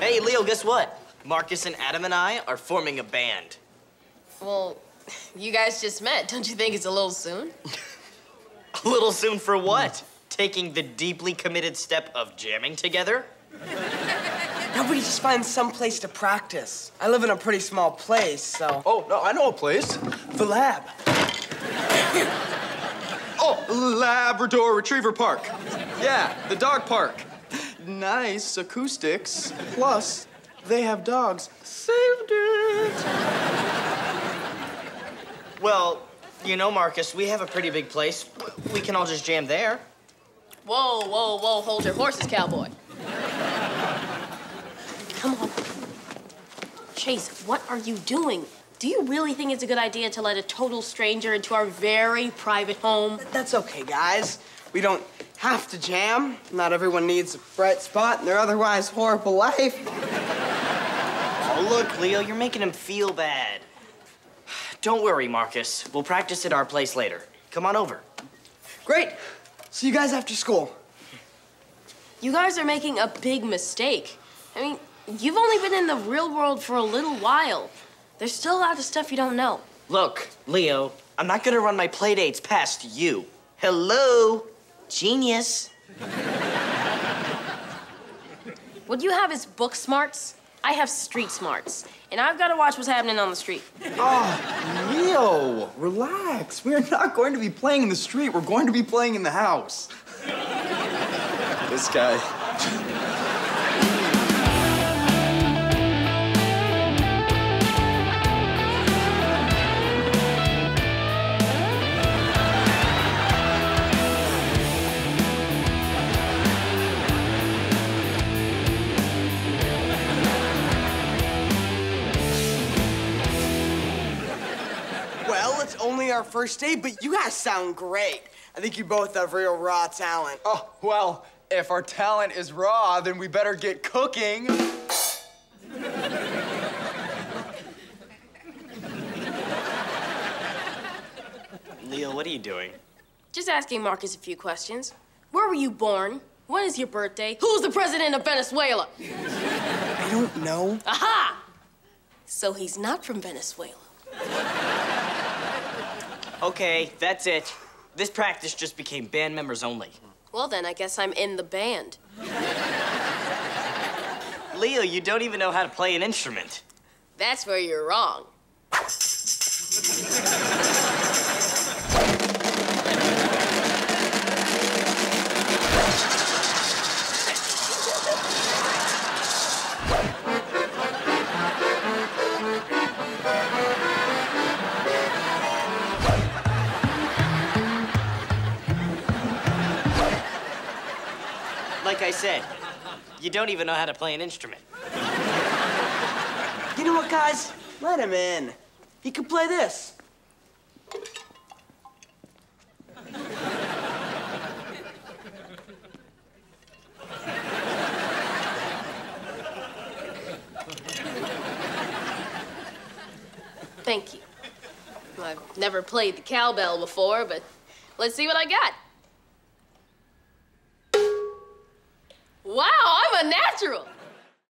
Hey, Leo, guess what? Marcus and Adam and I are forming a band. Well, you guys just met. Don't you think it's a little soon? A little soon for what? Taking the deeply committed step of jamming together? Nobody just finds some place to practice. I live in a pretty small place, so... Oh, no, I know a place. The lab. Oh, Labrador Retriever Park. Yeah, the dog park. Nice acoustics. Plus, they have dogs. Saved it. Well, you know, Marcus, we have a pretty big place. We can all just jam there. Whoa, whoa, whoa, hold your horses, cowboy. Come on. Chase, what are you doing? Do you really think it's a good idea to let a total stranger into our very private home? That's okay, guys. We don't have to jam. Not everyone needs a bright spot in their otherwise horrible life. Oh, look, Leo, you're making him feel bad. Don't worry, Marcus. We'll practice at our place later. Come on over. Great. See you guys after school. You guys are making a big mistake. I mean, you've only been in the real world for a little while. There's still a lot of stuff you don't know. Look, Leo, I'm not gonna run my playdates past you. Hello, genius. What you have is book smarts. I have street smarts. And I've gotta watch what's happening on the street. Oh, Leo, relax. We're not going to be playing in the street. We're going to be playing in the house. This guy. Our first date, but you guys sound great. I think you both have real raw talent. Oh, well, if our talent is raw, then we better get cooking. Leo, what are you doing? Just asking Marcus a few questions. Where were you born? When is your birthday? Who's the president of Venezuela? I don't know. Aha! So he's not from Venezuela. Okay, that's it. This practice just became band members only. Well, then, I guess I'm in the band. Leo, you don't even know how to play an instrument. That's where you're wrong. Like I said, you don't even know how to play an instrument. You know what, guys? Let him in. He can play this. Thank you. Well, I've never played the cowbell before, but let's see what I got. Wow, I'm a natural.